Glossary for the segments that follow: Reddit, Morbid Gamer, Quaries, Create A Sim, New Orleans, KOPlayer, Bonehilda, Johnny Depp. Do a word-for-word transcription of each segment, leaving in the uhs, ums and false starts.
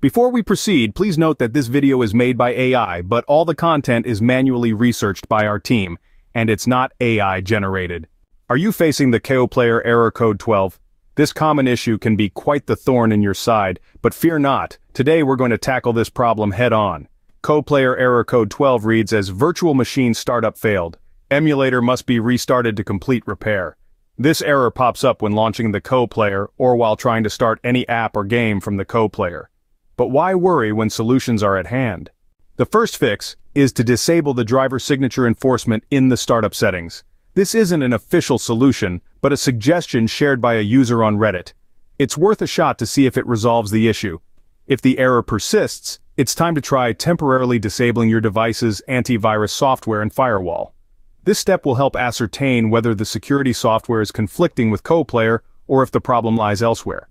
Before we proceed, please note that this video is made by A I, but all the content is manually researched by our team, and it's not A I generated. Are you facing the KOPlayer error code twelve? This common issue can be quite the thorn in your side, but fear not, today we're going to tackle this problem head-on. KOPlayer error code twelve reads as virtual machine startup failed. Emulator must be restarted to complete repair. This error pops up when launching the KOPlayer or while trying to start any app or game from the KOPlayer. But why worry when solutions are at hand? The first fix is to disable the driver signature enforcement in the startup settings. This isn't an official solution, but a suggestion shared by a user on Reddit. It's worth a shot to see if it resolves the issue. If the error persists, it's time to try temporarily disabling your device's antivirus software and firewall. This step will help ascertain whether the security software is conflicting with KOPlayer or if the problem lies elsewhere.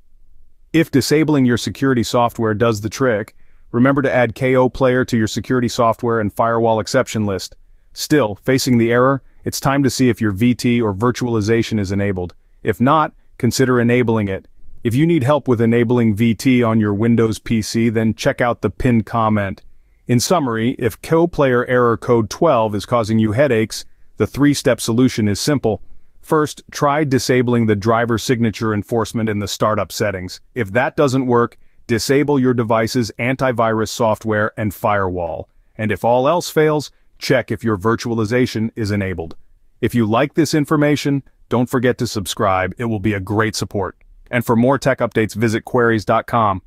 If disabling your security software does the trick, remember to add KOPlayer to your security software and firewall exception list. Still, facing the error, it's time to see if your V T or virtualization is enabled. If not, consider enabling it. If you need help with enabling V T on your Windows P C, then check out the pinned comment. In summary, if KOPlayer error code twelve is causing you headaches, the three-step solution is simple. First, try disabling the driver signature enforcement in the startup settings. If that doesn't work, disable your device's antivirus software and firewall. And if all else fails, check if your virtualization is enabled. If you like this information, don't forget to subscribe. It will be a great support. And for more tech updates, visit queries dot com.